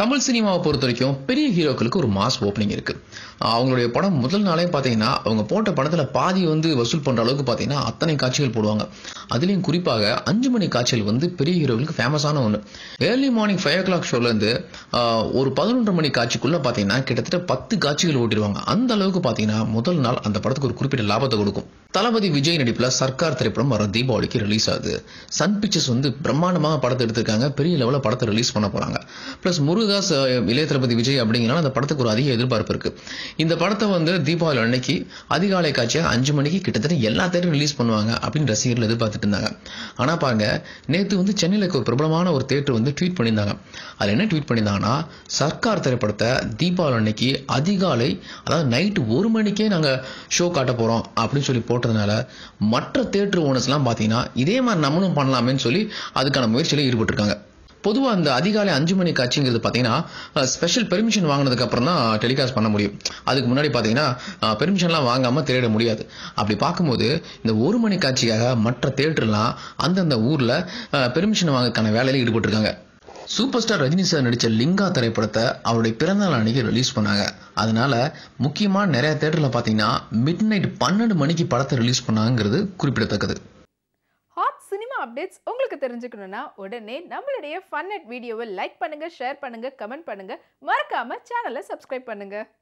தமிழ் சினிமாவை பொறுத்த வரைக்கும் பெரிய ஹீரோக்களுக்கு ஒரு மாஸ் ஓப்பனிங் இருக்குது. அவங்களுடைய படம் முதல் நாளே பார்த்தீங்கன்னா அவங்க போட்ட படத்தில் பாதி வந்து வசூல் பண்ணுற அளவுக்கு பார்த்தீங்கன்னா அத்தனை காட்சிகள் போடுவாங்க. அதுலேயும் குறிப்பாக 5 மணி காட்சிகள் வந்து பெரிய ஹீரோக்களுக்கு ஃபேமஸான ஒன்று. ஏர்லி மார்னிங் 5 o'clock ஷோலேருந்து ஒரு 11:30 மணி காட்சிக்குள்ளே பார்த்தீங்கன்னா கிட்டத்தட்ட 10 காட்சிகள் ஓட்டிடுவாங்க. அந்த அளவுக்கு பார்த்தீங்கன்னா முதல் நாள் அந்த படத்துக்கு ஒரு குறிப்பிட்ட லாபத்தை கொடுக்கும். தளபதி விஜய் நடிப்பில் சர்க்கார் திரைப்படம் வர தீபாவளிக்கு ரிலீஸ் ஆகுது. சன் பிக்சர்ஸ் வந்து பிரம்மாண்டமாக படத்தை எடுத்திருக்காங்க, பெரிய லெவலில் படத்தை ரிலீஸ் பண்ண போகிறாங்க. ப்ளஸ் முருகதாஸ் இளைய தளபதி விஜய் அப்படிங்கிறனால அந்த படத்துக்கு ஒரு அதிக எதிர்பார்ப்பு இருக்குது. இந்த படத்தை வந்து தீபாவளி அன்னைக்கு அதிகாலை காட்சியாக 5 மணிக்கு கிட்டத்தட்ட எல்லா தேட்டரும் ரிலீஸ் பண்ணுவாங்க அப்படின்னு ரசிகர்கள் எதிர்பார்த்துட்டு இருந்தாங்க. ஆனால் பாருங்க, நேற்று வந்து சென்னையில் ஒரு பிரபலமான ஒரு தேட்டர் வந்து ட்வீட் பண்ணியிருந்தாங்க. அதில் என்ன ட்வீட் பண்ணியிருந்தாங்கன்னா, சர்க்கார் திரைப்படத்தை தீபாவளி அன்னைக்கு அதிகாலை, அதாவது நைட்டு 1 மணிக்கே நாங்கள் ஷோ காட்ட போகிறோம் அப்படின்னு சொல்லி போட்டதுனால மற்ற தேட்டர் ஓனர்ஸ்லாம் பார்த்தீங்கன்னா இதே மாதிரி நம்மளும் பண்ணலாமேன்னு சொல்லி அதுக்கான முயற்சியில் ஈடுபட்டிருக்காங்க. பொதுவாக அந்த அதிகாலை 5 மணி காட்சிங்கிறது பார்த்தீங்கன்னா ஸ்பெஷல் பெர்மிஷன் வாங்கினதுக்கு அப்புறம் தான் டெலிகாஸ்ட் பண்ண முடியும். அதுக்கு முன்னாடி பார்த்தீங்கன்னா பெர்மிஷன்லாம் வாங்காமல் திரையிட முடியாது. அப்படி பார்க்கும்போது இந்த 1 மணி காட்சிக்காக மற்ற தேட்டர்லாம் அந்தந்த ஊரில் பெர்மிஷன் வாங்கக்கான வேலையில் ஈடுபட்டிருக்காங்க. சூப்பர் ஸ்டார் ரஜினி சார் நடித்த லிங்கா திரைப்படத்தை அவருடைய பிறந்தநாள் அன்னைக்கு ரிலீஸ் பண்ணாங்க. அதனால முக்கியமாக நிறைய தேட்டரில் பார்த்தீங்கன்னா மிட்நைட் 12 மணிக்கு படத்தை ரிலீஸ் பண்ணாங்கிறது குறிப்பிடத்தக்கது. ஹாட் சினிமா அப்டேட்ஸ் உங்களுக்கு தெரிஞ்சுக்கணும்னா உடனே நம்மளுடைய ஃபன் நெட் வீடியோவை லைக் பண்ணுங்க, ஷேர் பண்ணுங்க, கமெண்ட் பண்ணுங்க, மறக்காம சேனலை சப்ஸ்கிரைப் பண்ணுங்க.